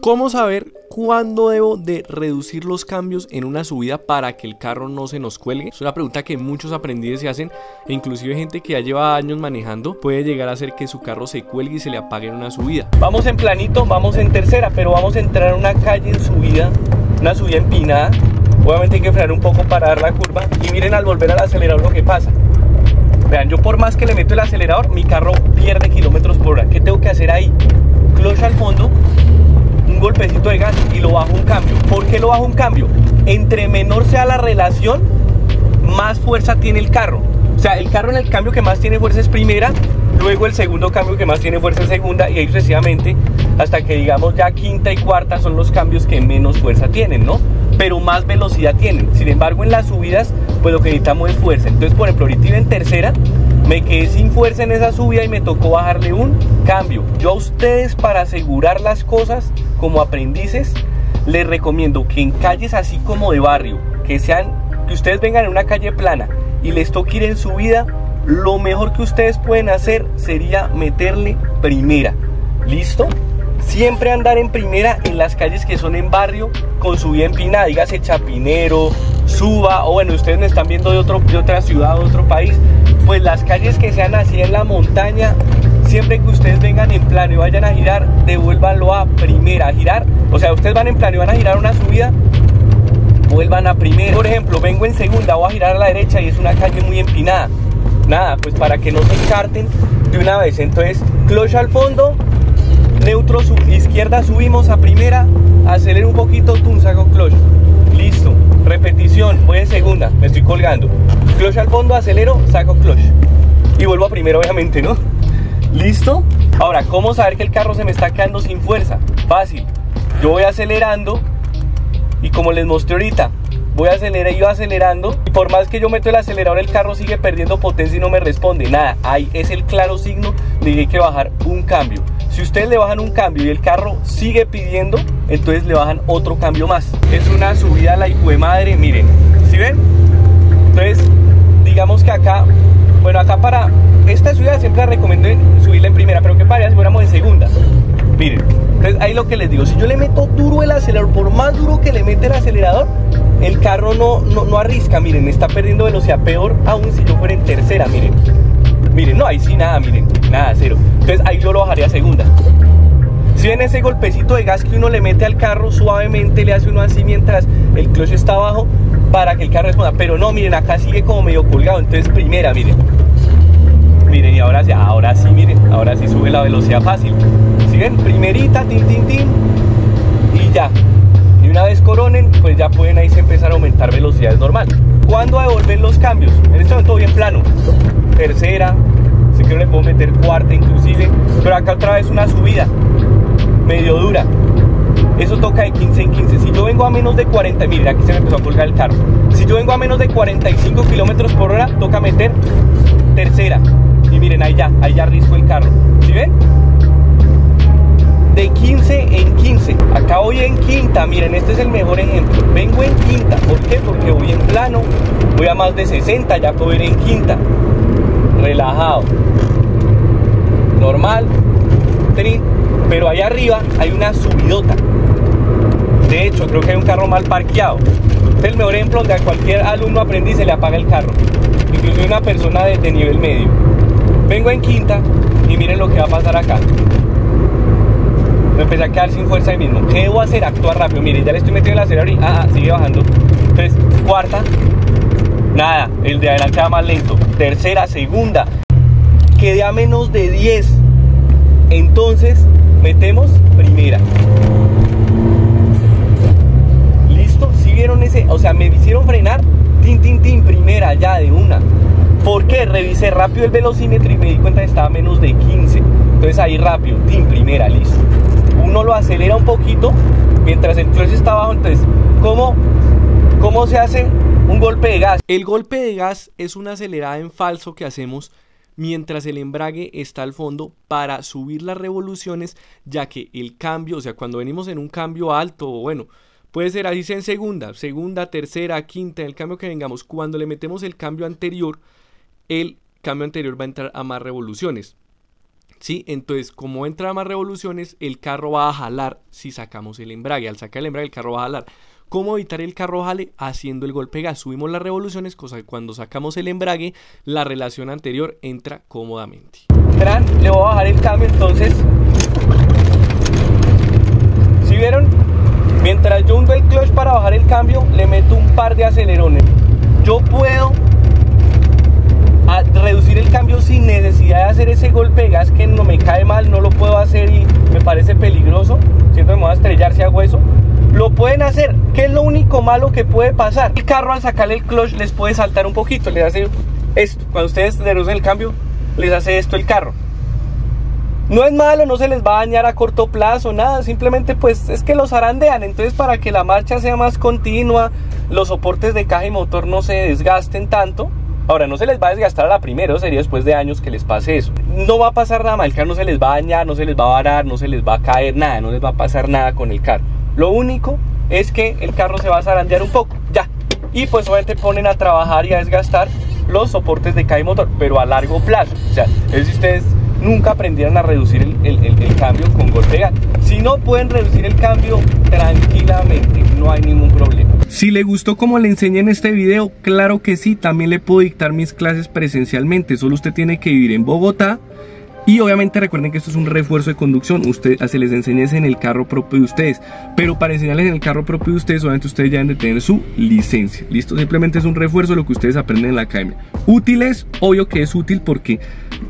¿Cómo saber cuándo debo de reducir los cambios en una subida para que el carro no se nos cuelgue? Es una pregunta que muchos aprendices se hacen, e inclusive gente que ya lleva años manejando puede llegar a hacer que su carro se cuelgue y se le apague en una subida. Vamos en planito, vamos en tercera, pero vamos a entrar a una calle en subida, una subida empinada. Obviamente hay que frenar un poco para dar la curva y miren al volver al acelerador lo que pasa. Vean, yo por más que le meto el acelerador, mi carro pierde kilómetros por hora. ¿Qué tengo que hacer ahí? Clutch al fondo, un golpecito de gas y lo bajo un cambio. ¿Por qué lo bajo un cambio? Entre menor sea la relación, más fuerza tiene el carro. O sea, el carro en el cambio que más tiene fuerza es primera, luego el segundo cambio que más tiene fuerza es segunda, y ahí sucesivamente hasta que digamos ya quinta y cuarta son los cambios que menos fuerza tienen, ¿no? Pero más velocidad tienen. Sin embargo, en las subidas pues lo que necesitamos es fuerza. Entonces, por ejemplo, ahorita iba en tercera, me quedé sin fuerza en esa subida y me tocó bajarle un cambio. Yo a ustedes, para asegurar las cosas como aprendices, les recomiendo que en calles así como de barrio, que ustedes vengan en una calle plana y les toque ir en subida, lo mejor que ustedes pueden hacer sería meterle primera. ¿Listo? Siempre andar en primera en las calles que son en barrio con subida empinada, dígase Chapinero, Suba, o bueno, ustedes me están viendo de otra ciudad, de otro país, pues las calles que sean así en la montaña, siempre que ustedes vengan en plano y vayan a girar, devuélvanlo a primera, a girar. O sea, ustedes van en plano y van a girar una subida, vuelvan a primera. Por ejemplo, vengo en segunda, voy a girar a la derecha y es una calle muy empinada. Nada, pues para que no se encarten de una vez. Entonces, clutch al fondo, neutro, izquierda, subimos a primera, acelero un poquito, tum, saco clutch, listo, repetición, voy en segunda, me estoy colgando, clutch al fondo, acelero, saco clutch y vuelvo a primera, obviamente, ¿no? Listo. Ahora, ¿cómo saber que el carro se me está quedando sin fuerza? Fácil, yo voy acelerando y como les mostré ahorita, voy a acelerar y yo acelerando, y por más que yo meto el acelerador, el carro sigue perdiendo potencia y no me responde, nada. Ahí es el claro signo de que hay que bajar un cambio. Si ustedes le bajan un cambio y el carro sigue pidiendo, entonces le bajan otro cambio más. Es una subida a la hijuemadre, miren, ¿sí ven? Entonces, digamos que acá, bueno, acá para esta ciudad siempre la recomiendo subirla en primera, pero que para allá si fuéramos en segunda. Miren, entonces ahí lo que les digo, si yo le meto duro el acelerador, por más duro que le mete el acelerador, el carro no arrisca, miren, está perdiendo velocidad, peor aún si yo fuera en tercera, miren. Miren, no, ahí sí nada, miren, nada, cero. Entonces ahí yo lo bajaría a segunda. Si ven ese golpecito de gas que uno le mete al carro, suavemente le hace uno así mientras el clutch está abajo para que el carro responda. Pero no, miren, acá sigue como medio colgado, entonces primera, miren. Miren, y ahora sí, miren, ahora sí sube la velocidad fácil. ¿Sí ven? Primerita, tin, tin, tin, y ya. Y una vez coronen, pues ya pueden ahí empezar a aumentar velocidades normal. ¿Cuándo devolver los cambios? En este momento bien plano. Tercera, si quiero le puedo meter cuarta inclusive, pero acá otra vez una subida medio dura. Eso toca de 15 en 15. Si yo vengo a menos de 40, miren, aquí se me empezó a colgar el carro. Si yo vengo a menos de 45 kilómetros por hora, toca meter tercera. Y miren, ahí ya arriesgo el carro. ¿Sí ven? De 15 en 15. Acá voy en quinta, miren, este es el mejor ejemplo. Vengo en quinta, ¿por qué? Porque voy en plano, voy a más de 60, ya puedo ir en quinta. Relajado, normal, pero allá arriba hay una subidota. De hecho, creo que hay un carro mal parqueado. Este es el mejor ejemplo donde a cualquier alumno aprendiz se le apaga el carro, incluso una persona de nivel medio. Vengo en quinta y miren lo que va a pasar acá. Me empecé a quedar sin fuerza ahí mismo. ¿Qué debo hacer? Actuar rápido. Miren, ya le estoy metiendo el acelerador y sigue bajando. Entonces, cuarta, nada, el de adelante va más lento. Tercera, segunda, quedé a menos de 10, entonces metemos primera. ¿Listo? ¿Sí vieron ese? O sea, me hicieron frenar, tin, tin, tin, primera, ya de una. ¿Por qué? Revisé rápido el velocímetro y me di cuenta que estaba a menos de 15. Entonces ahí rápido, tin, primera, listo. Uno lo acelera un poquito mientras el clutch está abajo. Entonces, ¿cómo se hace? Un golpe de gas. El golpe de gas es una acelerada en falso que hacemos mientras el embrague está al fondo para subir las revoluciones, ya que el cambio, o sea, cuando venimos en un cambio alto, bueno, puede ser así sea en segunda, tercera, quinta, en el cambio que vengamos, cuando le metemos el cambio anterior va a entrar a más revoluciones. ¿sí? Entonces, como entra más revoluciones, el carro va a jalar si sacamos el embrague. Al sacar el embrague, el carro va a jalar. ¿Cómo evitar el carro jale? Haciendo el golpe gas. Subimos las revoluciones, cosa que cuando sacamos el embrague, la relación anterior entra cómodamente. Verán, le voy a bajar el cambio, entonces. ¿Sí vieron? Mientras yo hundo el clutch para bajar el cambio, le meto un par de acelerones. Yo puedo reducir el cambio sin necesidad de hacer ese golpe de gas que no me cae mal, no lo puedo hacer y me parece peligroso. Siento que me voy a estrellar si hago eso. Lo pueden hacer, que es lo único malo que puede pasar. El carro al sacarle el clutch les puede saltar un poquito, les hace esto. Cuando ustedes reducen el cambio, les hace esto el carro. No es malo, no se les va a dañar a corto plazo, nada. Simplemente pues es que los zarandean. Entonces, para que la marcha sea más continua, los soportes de caja y motor no se desgasten tanto. Ahora, no se les va a desgastar a la primera, sería después de años que les pase eso. No va a pasar nada mal, el carro no se les va a dañar, no se les va a varar, no se les va a caer, nada. No les va a pasar nada con el carro. Lo único es que el carro se va a zarandear un poco, ya. Y pues obviamente ponen a trabajar y a desgastar los soportes de caja y motor, pero a largo plazo. O sea, es si ustedes nunca aprendieran a reducir el cambio con golpe de gas. Si no, pueden reducir el cambio tranquilamente, no hay ningún problema. Si le gustó como le enseñé en este video, claro que sí, también le puedo dictar mis clases presencialmente. Solo usted tiene que vivir en Bogotá. Y obviamente recuerden que esto es un refuerzo de conducción. Usted, se les enseña en el carro propio de ustedes. Pero para enseñarles en el carro propio de ustedes, obviamente ustedes ya deben de tener su licencia. ¿Listo? Simplemente es un refuerzo de lo que ustedes aprenden en la academia. Útiles, obvio que es útil porque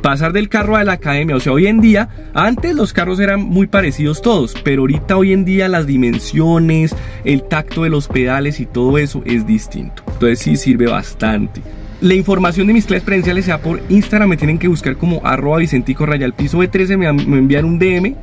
pasar del carro a la academia, o sea, hoy en día, antes los carros eran muy parecidos todos, pero ahorita hoy en día las dimensiones, el tacto de los pedales y todo eso es distinto. Entonces sí sirve bastante. La información de mis clases presenciales sea por Instagram, me tienen que buscar como @vicentico_B13, me envían un DM,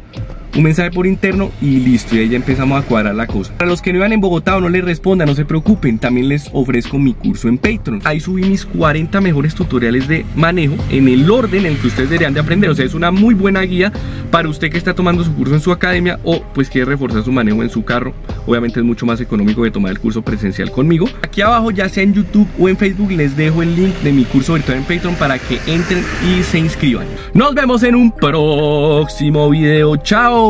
un mensaje por interno y listo, y ahí ya empezamos a cuadrar la cosa. Para los que no iban en Bogotá o no les respondan, no se preocupen, también les ofrezco mi curso en Patreon. Ahí subí mis 40 mejores tutoriales de manejo en el orden en el que ustedes deberían de aprender, o sea, es una muy buena guía para usted que está tomando su curso en su academia o pues quiere reforzar su manejo en su carro. Obviamente es mucho más económico que tomar el curso presencial conmigo. Aquí abajo, ya sea en YouTube o en Facebook, les dejo el link de mi curso virtual en Patreon para que entren y se inscriban. Nos vemos en un próximo video. ¡Chao!